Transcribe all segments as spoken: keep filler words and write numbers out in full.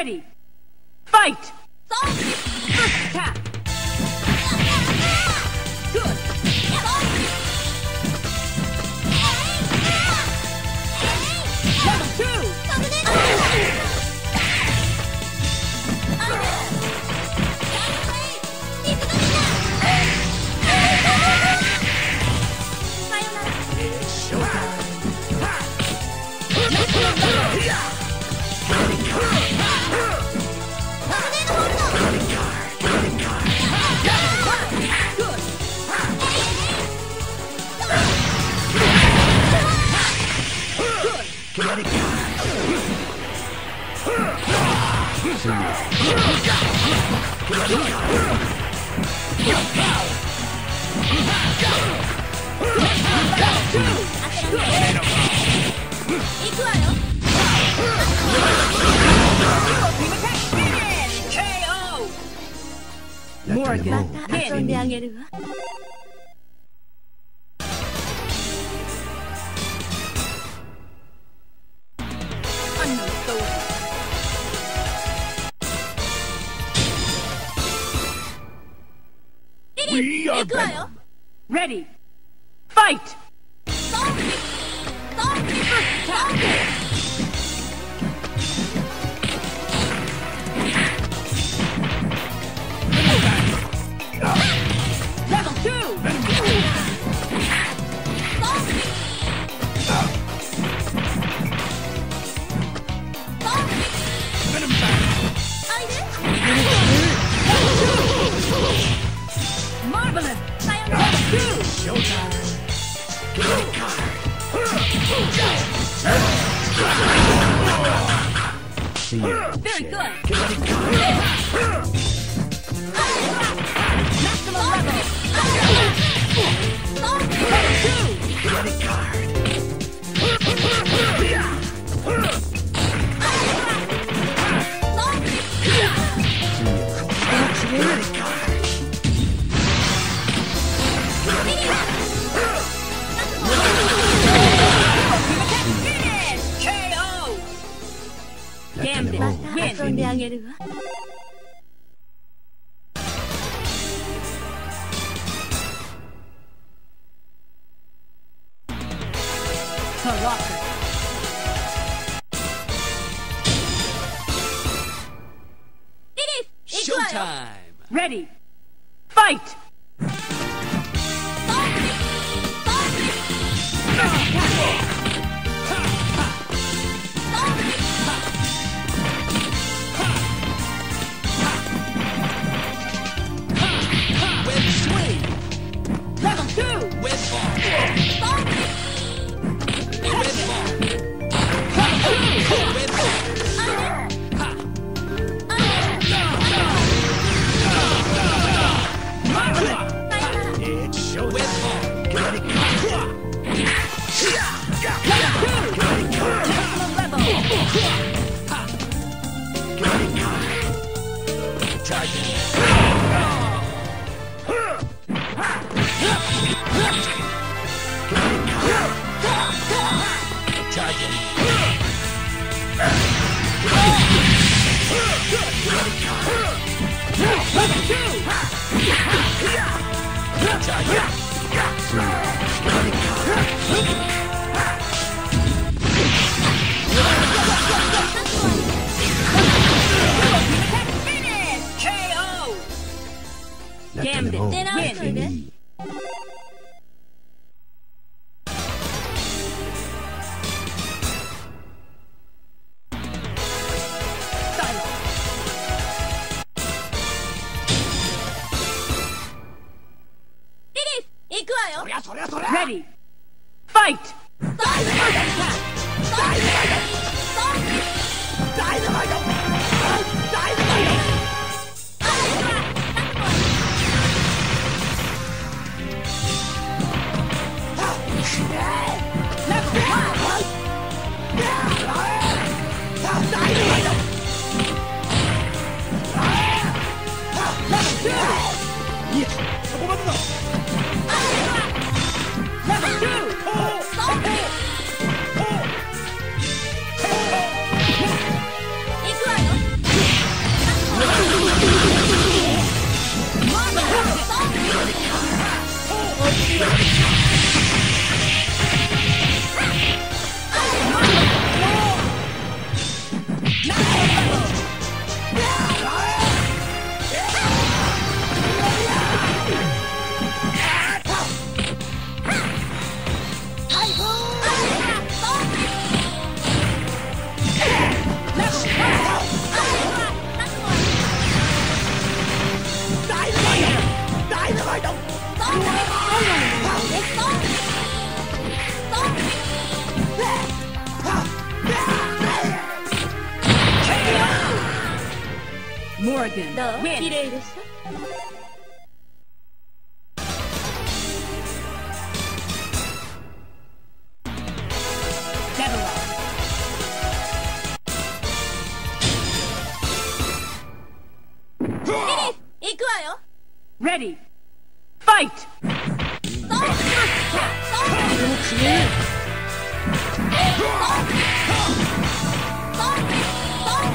Ready, fight! First attack! Good! Level two! It's showtime! More again. We are ready. Fight. Level two. Marvelous! Showtime! Very good! Maximum level! Credit card! Credit card! Win. Showtime! Ready! Fight! Ready, fight! It's Morgan, win! Ready, fight! Morgan, win! Ready, fight! Morgan, win!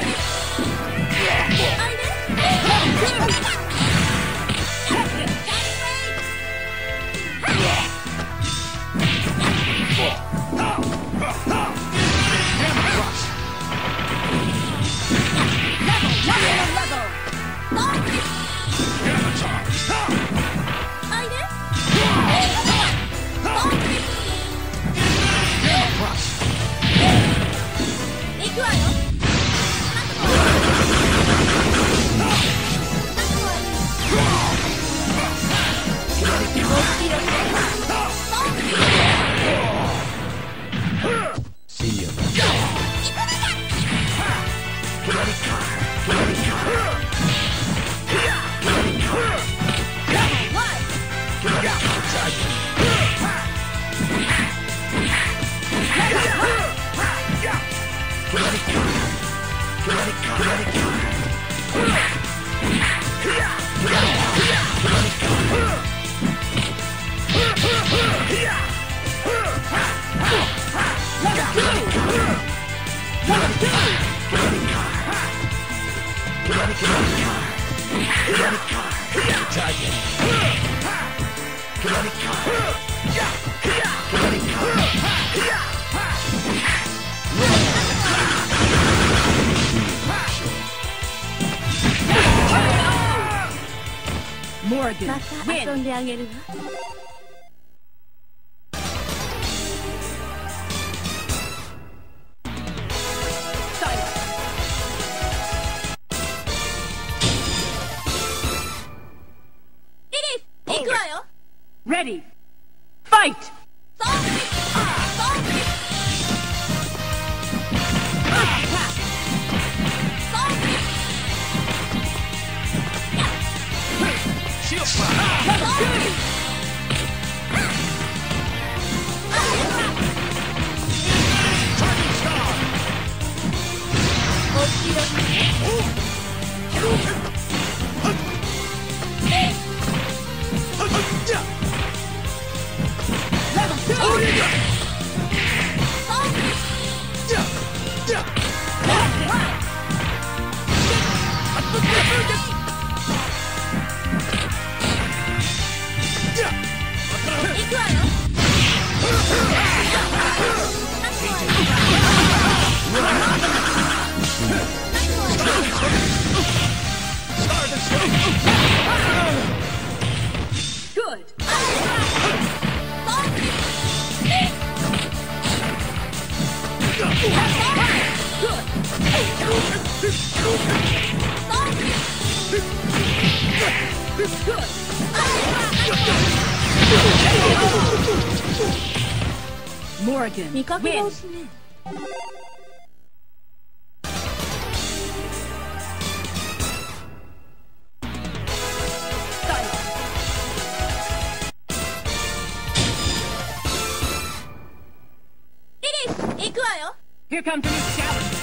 Here comes the new challenge!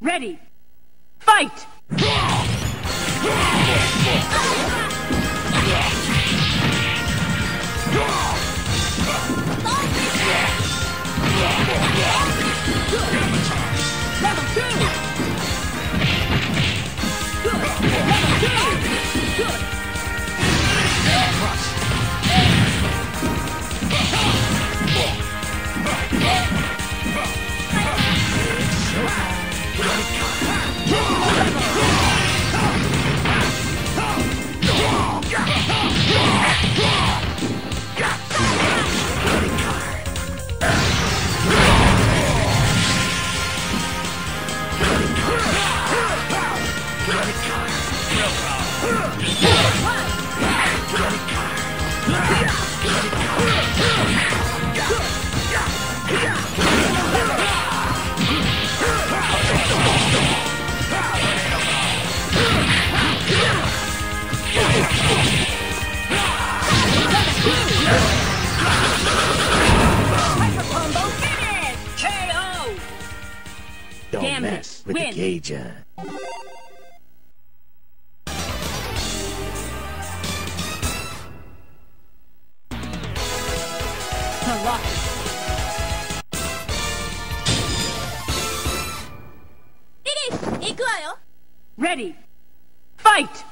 Ready, fight! Level two! Level two! Don't mess with the Gager. Ready, fight!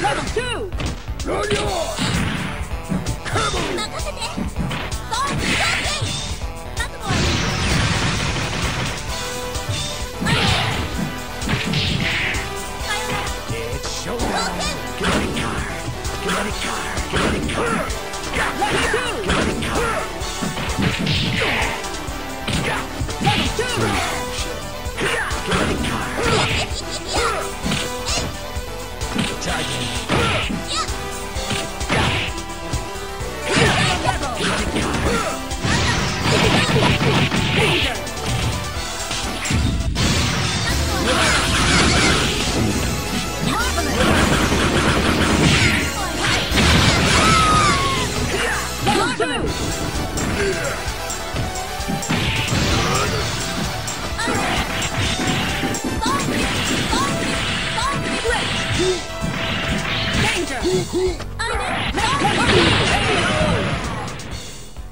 Level two! Run yours! Come on! It's showtime! Get it car! Get it car! Get it car! Level two!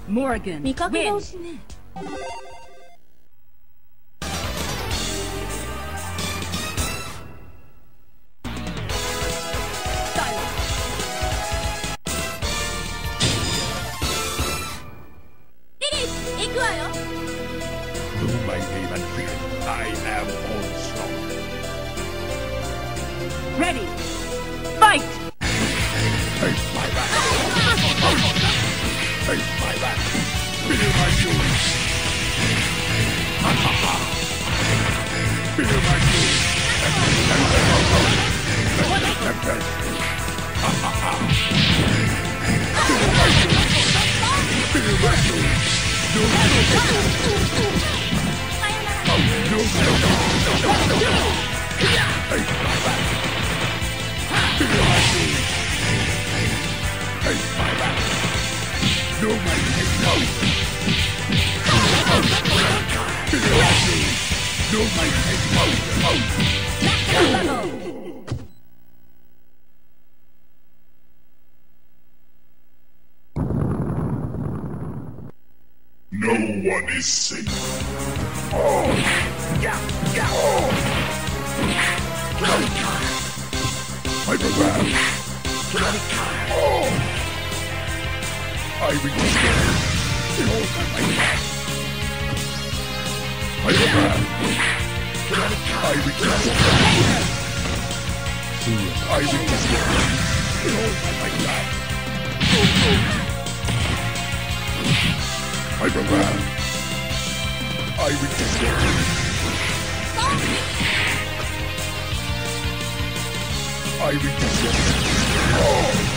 Morgan, win! Ready, fight! Take my back! Take my back! Feel my shoes! Ha ha ha! Feel my shoes! Ha ha ha! Feel my shoes! Feel my shoes! No, no, no, no, no, no, no! No, my head, no! No, my head, no! No! No one is safe. Oh! Yeah! Yeah! Oh! I prepare! Oh! I will get it all that I can. I will run. I will get it all that I can. I will get it all that I can. I will run. I will get it all. I will get it all. I will get it.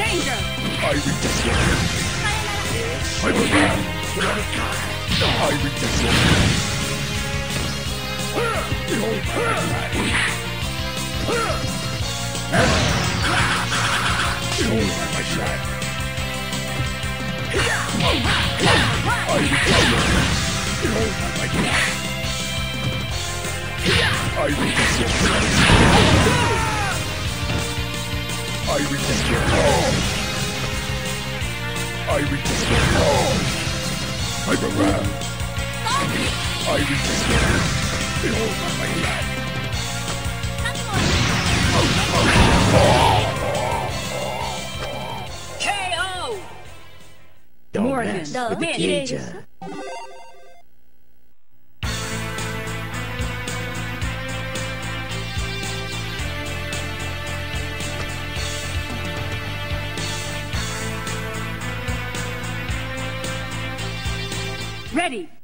Danger! I will get it. I will get it. I will get it. I will get I will get I will get I will get I will get I will run. I will get it all by my lap. for the future. Ready.